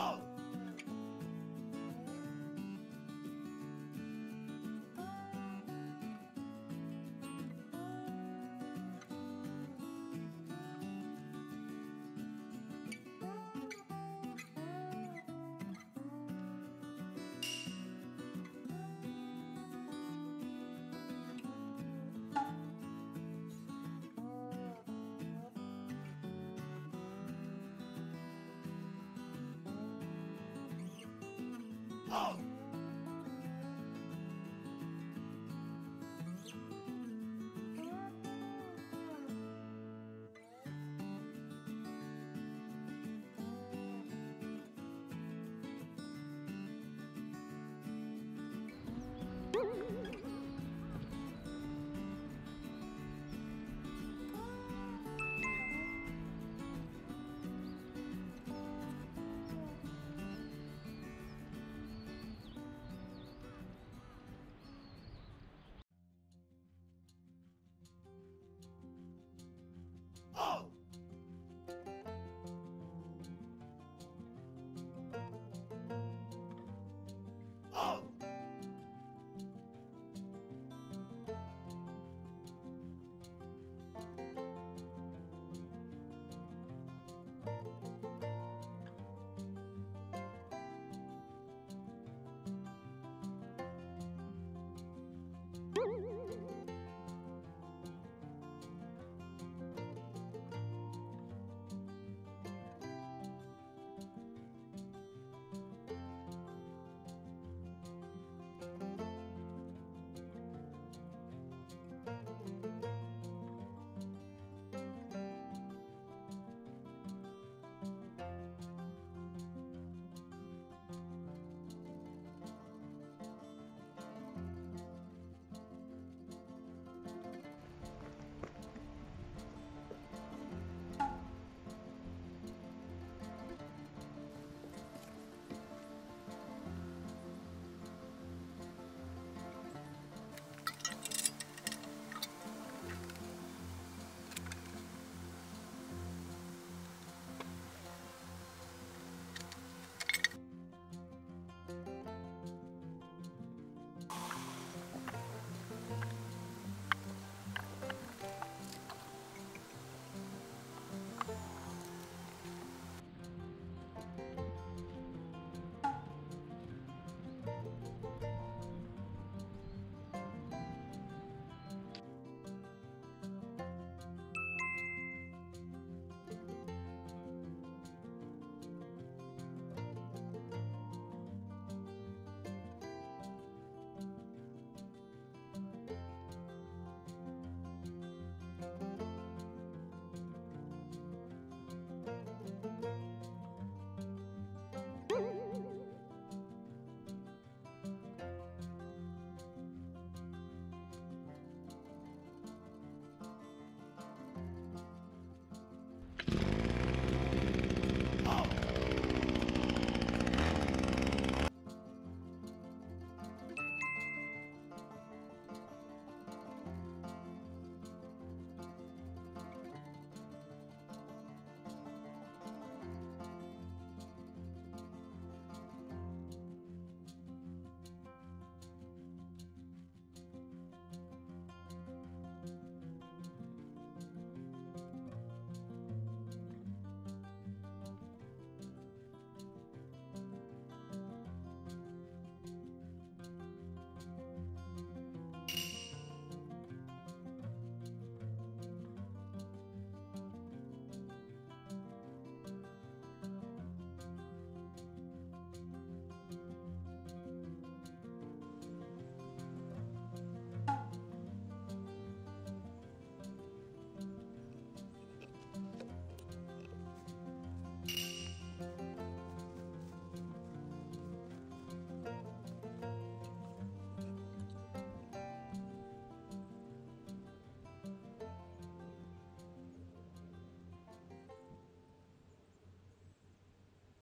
Oh! Oh!